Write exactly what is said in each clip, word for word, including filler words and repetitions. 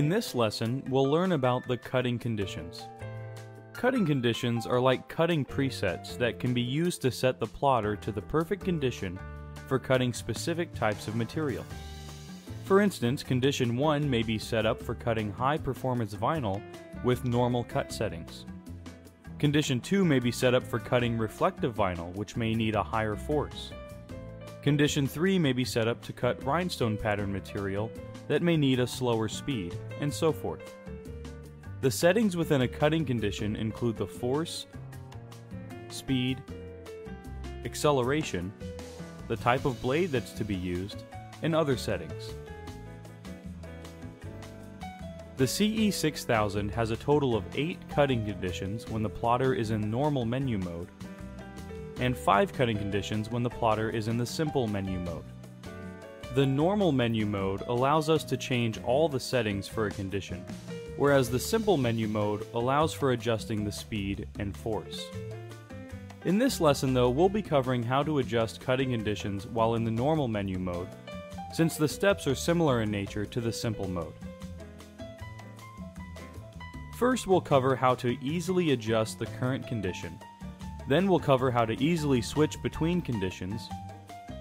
In this lesson, we'll learn about the cutting conditions. Cutting conditions are like cutting presets that can be used to set the plotter to the perfect condition for cutting specific types of material. For instance, condition one may be set up for cutting high-performance vinyl with normal cut settings. Condition two may be set up for cutting reflective vinyl, which may need a higher force. Condition three may be set up to cut rhinestone pattern material that may need a slower speed, and so forth. The settings within a cutting condition include the force, speed, acceleration, the type of blade that's to be used, and other settings. The C E six thousand has a total of eight cutting conditions when the plotter is in normal menu mode, and five cutting conditions when the plotter is in the simple menu mode. The normal menu mode allows us to change all the settings for a condition, whereas the simple menu mode allows for adjusting the speed and force. In this lesson though, we'll be covering how to adjust cutting conditions while in the normal menu mode, since the steps are similar in nature to the simple mode. First, we'll cover how to easily adjust the current condition. Then we'll cover how to easily switch between conditions.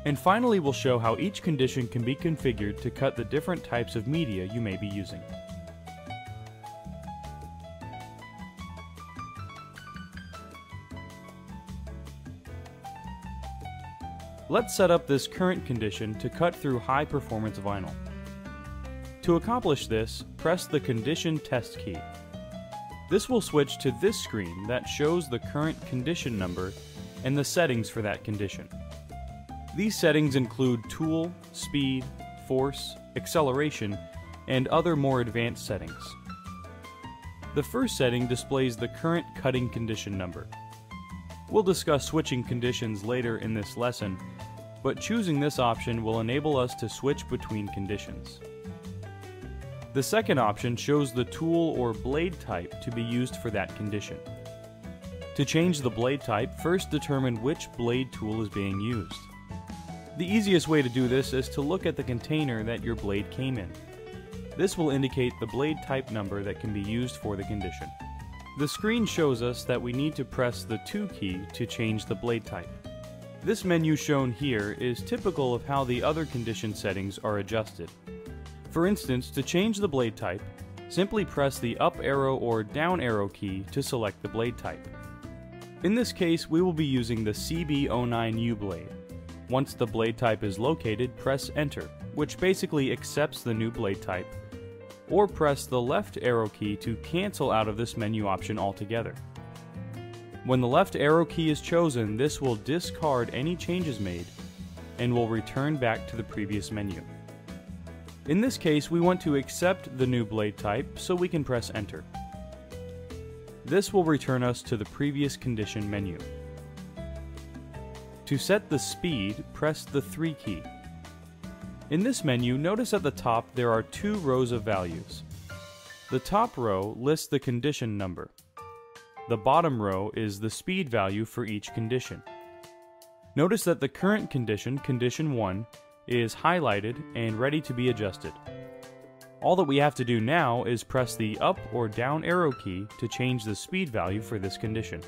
And finally, we'll show how each condition can be configured to cut the different types of media you may be using. Let's set up this current condition to cut through high-performance vinyl. To accomplish this, press the Condition Test key. This will switch to this screen that shows the current condition number and the settings for that condition. These settings include tool, speed, force, acceleration, and other more advanced settings. The first setting displays the current cutting condition number. We'll discuss switching conditions later in this lesson, but choosing this option will enable us to switch between conditions. The second option shows the tool or blade type to be used for that condition. To change the blade type, first determine which blade tool is being used. The easiest way to do this is to look at the container that your blade came in. This will indicate the blade type number that can be used for the condition. The screen shows us that we need to press the two key to change the blade type. This menu shown here is typical of how the other condition settings are adjusted. For instance, to change the blade type, simply press the up arrow or down arrow key to select the blade type. In this case, we will be using the C B zero nine U blade. Once the blade type is located, press Enter, which basically accepts the new blade type, or press the left arrow key to cancel out of this menu option altogether. When the left arrow key is chosen, this will discard any changes made and will return back to the previous menu. In this case, we want to accept the new blade type, so we can press Enter. This will return us to the previous condition menu. To set the speed, press the three key. In this menu, notice at the top there are two rows of values. The top row lists the condition number. The bottom row is the speed value for each condition. Notice that the current condition, condition one, is highlighted and ready to be adjusted. All that we have to do now is press the up or down arrow key to change the speed value for this condition.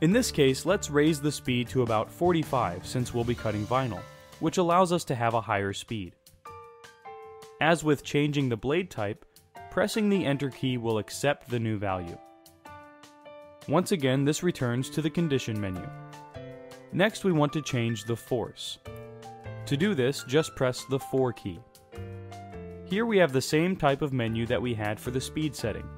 In this case, let's raise the speed to about forty-five since we'll be cutting vinyl, which allows us to have a higher speed. As with changing the blade type, pressing the Enter key will accept the new value. Once again, this returns to the condition menu. Next, we want to change the force. To do this, just press the four key. Here we have the same type of menu that we had for the speed setting.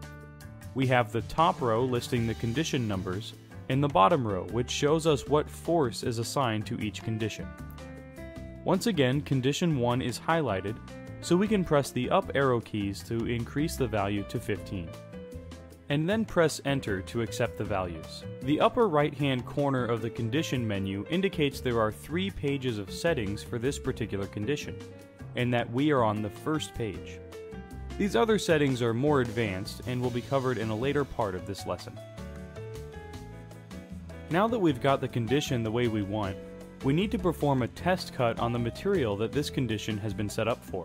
We have the top row listing the condition numbers, in the bottom row, which shows us what force is assigned to each condition. Once again, condition one is highlighted, so we can press the up arrow keys to increase the value to fifteen, and then press Enter to accept the values. The upper right-hand corner of the condition menu indicates there are three pages of settings for this particular condition, and that we are on the first page. These other settings are more advanced and will be covered in a later part of this lesson. Now that we've got the condition the way we want, we need to perform a test cut on the material that this condition has been set up for.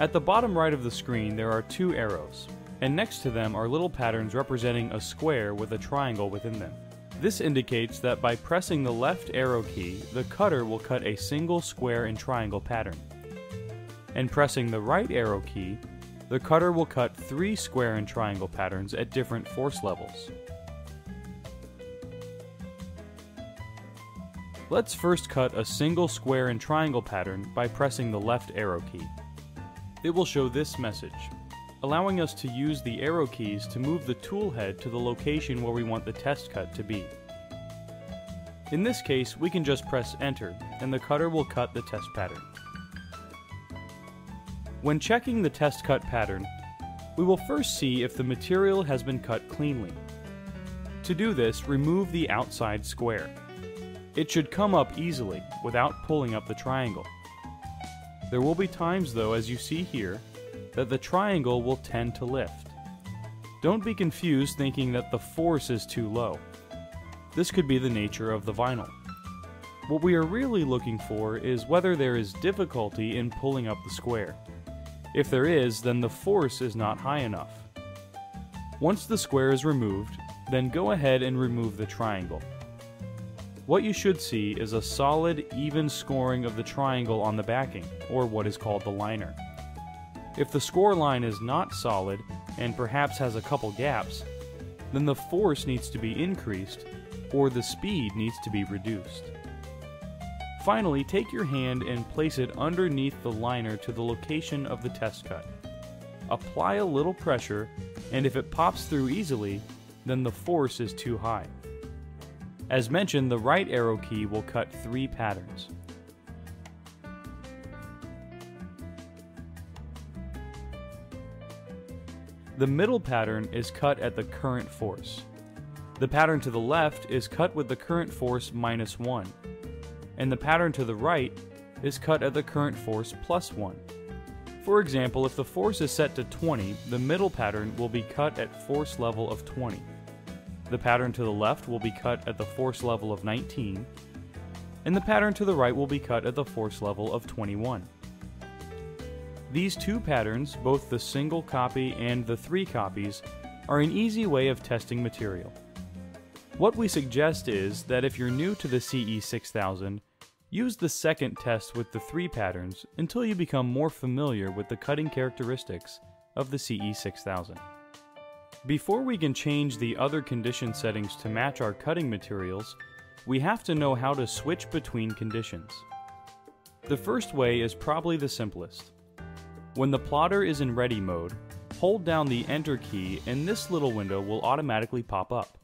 At the bottom right of the screen there are two arrows, and next to them are little patterns representing a square with a triangle within them. This indicates that by pressing the left arrow key, the cutter will cut a single square and triangle pattern. And pressing the right arrow key, the cutter will cut three square and triangle patterns at different force levels. Let's first cut a single square and triangle pattern by pressing the left arrow key. It will show this message, allowing us to use the arrow keys to move the tool head to the location where we want the test cut to be. In this case, we can just press enter and the cutter will cut the test pattern. When checking the test cut pattern, we will first see if the material has been cut cleanly. To do this, remove the outside square. It should come up easily without pulling up the triangle. There will be times though, as you see here, that the triangle will tend to lift. Don't be confused thinking that the force is too low. This could be the nature of the vinyl. What we are really looking for is whether there is difficulty in pulling up the square. If there is, then the force is not high enough. Once the square is removed, then go ahead and remove the triangle. What you should see is a solid, even scoring of the triangle on the backing, or what is called the liner. If the score line is not solid, and perhaps has a couple gaps, then the force needs to be increased, or the speed needs to be reduced. Finally, take your hand and place it underneath the liner to the location of the test cut. Apply a little pressure, and if it pops through easily, then the force is too high. As mentioned, the right arrow key will cut three patterns. The middle pattern is cut at the current force. The pattern to the left is cut with the current force minus one, and the pattern to the right is cut at the current force plus one. For example, if the force is set to twenty, the middle pattern will be cut at force level of twenty. The pattern to the left will be cut at the force level of nineteen, and the pattern to the right will be cut at the force level of twenty-one. These two patterns, both the single copy and the three copies, are an easy way of testing material. What we suggest is that if you're new to the C E six thousand, use the second test with the three patterns until you become more familiar with the cutting characteristics of the C E six thousand. Before we can change the other condition settings to match our cutting materials, we have to know how to switch between conditions. The first way is probably the simplest. When the plotter is in ready mode, hold down the enter key and this little window will automatically pop up.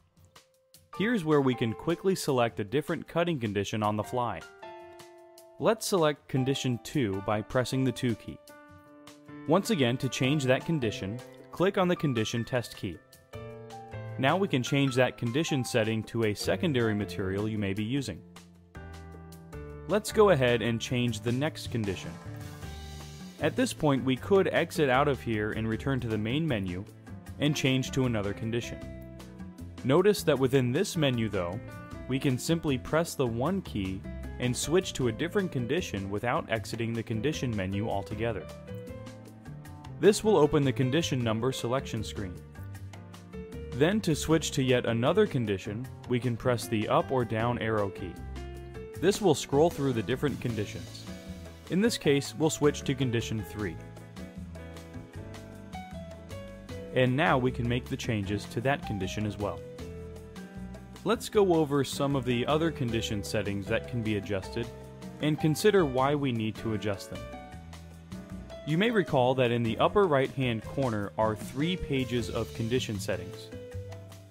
Here's where we can quickly select a different cutting condition on the fly. Let's select condition two by pressing the two key. Once again, to change that condition, click on the condition test key. Now we can change that condition setting to a secondary material you may be using. Let's go ahead and change the next condition. At this point, we could exit out of here and return to the main menu and change to another condition. Notice that within this menu though, we can simply press the one key and switch to a different condition without exiting the condition menu altogether. This will open the condition number selection screen. Then to switch to yet another condition, we can press the up or down arrow key. This will scroll through the different conditions. In this case, we'll switch to condition three. And now we can make the changes to that condition as well. Let's go over some of the other condition settings that can be adjusted and consider why we need to adjust them. You may recall that in the upper right-hand corner are three pages of condition settings.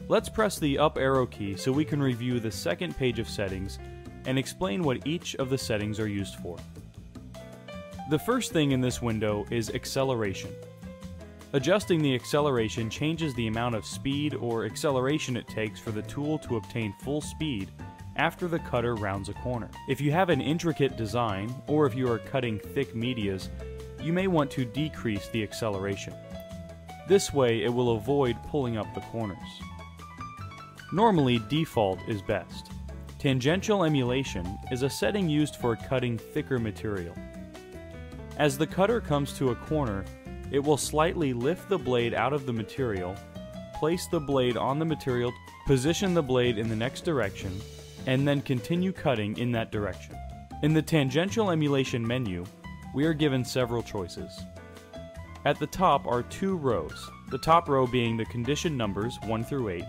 Let's press the up arrow key so we can review the second page of settings and explain what each of the settings are used for. The first thing in this window is acceleration. Adjusting the acceleration changes the amount of speed or acceleration it takes for the tool to obtain full speed after the cutter rounds a corner. If you have an intricate design, or if you are cutting thick medias, you may want to decrease the acceleration. This way it will avoid pulling up the corners. Normally default is best. Tangential emulation is a setting used for cutting thicker material. As the cutter comes to a corner, it will slightly lift the blade out of the material, place the blade on the material, position the blade in the next direction, and then continue cutting in that direction. In the tangential emulation menu, we are given several choices. At the top are two rows, the top row being the condition numbers one through eight,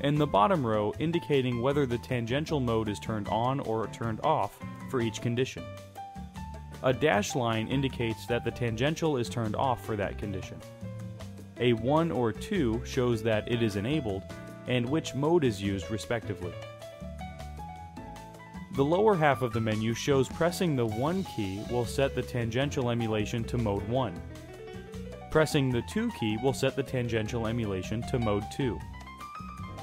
and the bottom row indicating whether the tangential mode is turned on or turned off for each condition. A dashed line indicates that the tangential is turned off for that condition. A one or two shows that it is enabled and which mode is used respectively. The lower half of the menu shows pressing the one key will set the tangential emulation to mode one. Pressing the two key will set the tangential emulation to mode two.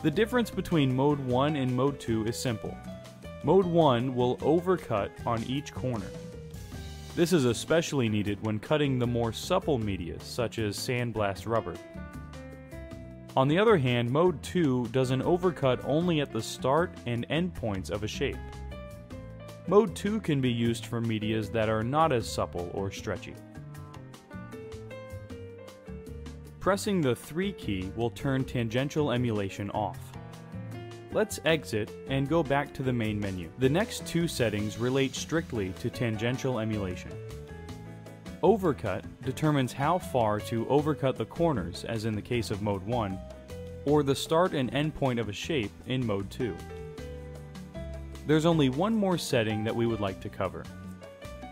The difference between mode one and mode two is simple. Mode one will overcut on each corner. This is especially needed when cutting the more supple media, such as sandblast rubber. On the other hand, mode two does an overcut only at the start and end points of a shape. Mode two can be used for medias that are not as supple or stretchy. Pressing the three key will turn tangential emulation off. Let's exit and go back to the main menu. The next two settings relate strictly to tangential emulation. Overcut determines how far to overcut the corners, as in the case of mode one, or the start and end point of a shape in mode two. There's only one more setting that we would like to cover.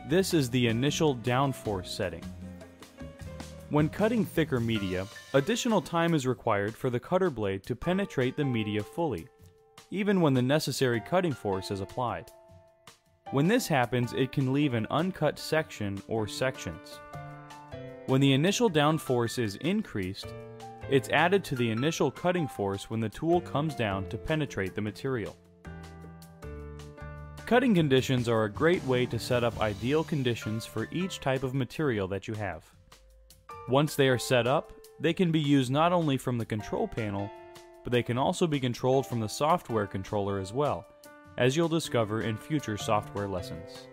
This is the initial downforce setting. When cutting thicker media, additional time is required for the cutter blade to penetrate the media fully, even when the necessary cutting force is applied. When this happens, it can leave an uncut section or sections. When the initial downforce is increased, it's added to the initial cutting force when the tool comes down to penetrate the material. Cutting conditions are a great way to set up ideal conditions for each type of material that you have. Once they are set up, they can be used not only from the control panel, but they can also be controlled from the software controller as well, as you'll discover in future software lessons.